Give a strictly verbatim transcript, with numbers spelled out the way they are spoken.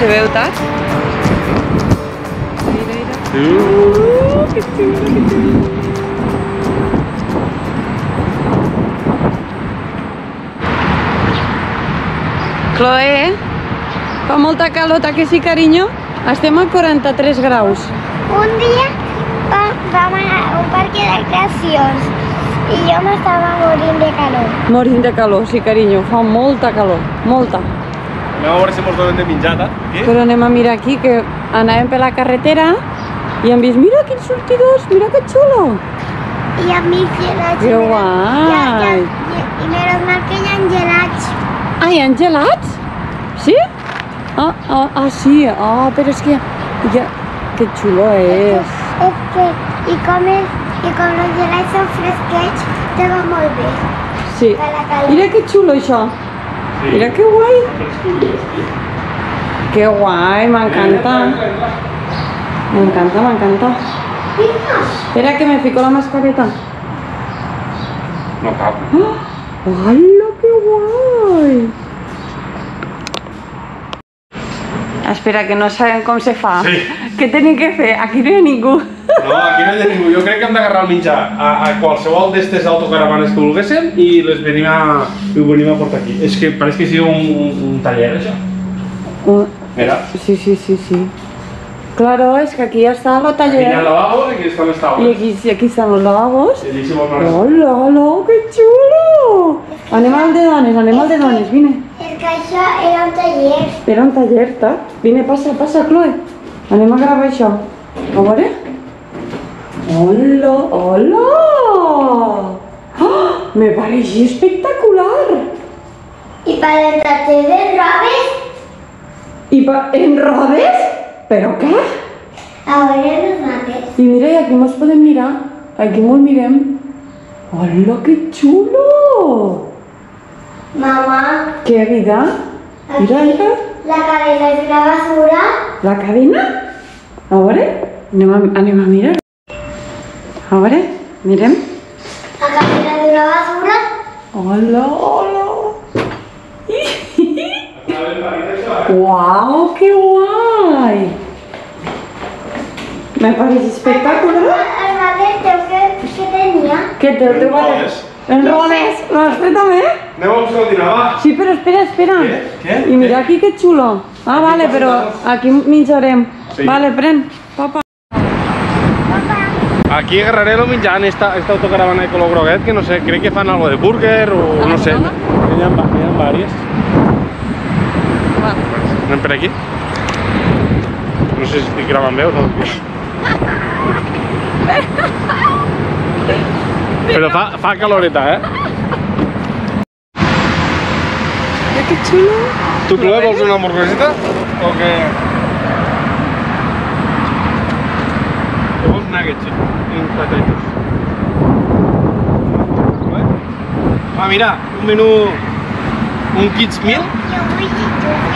se veu tard? Aire, aire. Uh, que xulo, que xulo. Chloe, fa molta calor, que sí, carinyo? Estem a quaranta-tres graus. Un dia vam anar a un parc d'atraccions i jo m'estava morint de calor. Morint de calor, sí, carinyo. Fa molta calor, molta. Anem a veure si mos donen de menjada. Però anem a mirar aquí, que anàvem per la carretera i hem vist, mira quins sortidors, mira que xulo. I hem vist gelats. Que guai. I menos mal que hi ha gelats. Ah, hi ha gelats? Sí? Ah, ah, ah, sí, ah, però és que ja... Que xulo és. És que, i com els gelats són fresquets, te va molt bé. Sí. Mira que xulo això. Mira qué guay. Qué guay, me encanta. Me encanta, me encanta. Espera que me picó la mascareta. No cabe. ¡Hala, qué guay! Espera, que no saben cómo se fa. Sí. ¿Qué tienen que hacer? Aquí no hay ningún. No, aquí no hi ha ningú. Jo crec que hem d'agarrar el menjar a qualsevol d'aquestes autocaravanes que volguéssim i les venim a portar aquí. És que pareix que sigui un taller, això. Mira. Sí, sí, sí, sí. Claro, és que aquí està el taller. Aquí hi ha lavabos i aquí estan les taules. I aquí estan els lavabos. Hola, hola, que xulo! Anem al de dones, anem al de dones, vine. És que això era un taller. Era un taller, tot. Vine, passa, passa, Chloe. Anem a gravar això. A veure? Hola, hola. ¡Oh! Me pareció espectacular. ¿Y para entrarte de robes? ¿Y para en robes? ¿Pero qué? Ahora en los mates. Y mira, y aquí nos pueden mirar. Aquí nos miren. Hola, qué chulo. Mamá. ¿Qué vida? Mira, mira. La cadena es una basura. ¿La cadena? Ahora, anem a mirar. A veure, mirem. La cadena d'una basura. Hola, hola. Uau, que guai. Me pareix espectacular. El mateix que tenia. Què té el teu mateix? En rodes. L'has fet també? Anem a buscar el dinar, va. Sí, però espera, espera. Què? I mira aquí que xulo. Ah, vale, però aquí menjarem. Vale, pren, papa. Aquí agarraré lo menjar en esta autocaravana de color groguet, que no sé, crec que fan algo de burger o no sé. Hi ha diverses. Anem per aquí. No sé si estic gravant bé o no. Però fa caloreta, eh? Mira que xulo. Tu, Chloe, vols una hamburguesita? O què? Vols nuggets? Ah, mira, un menú, un kids meal.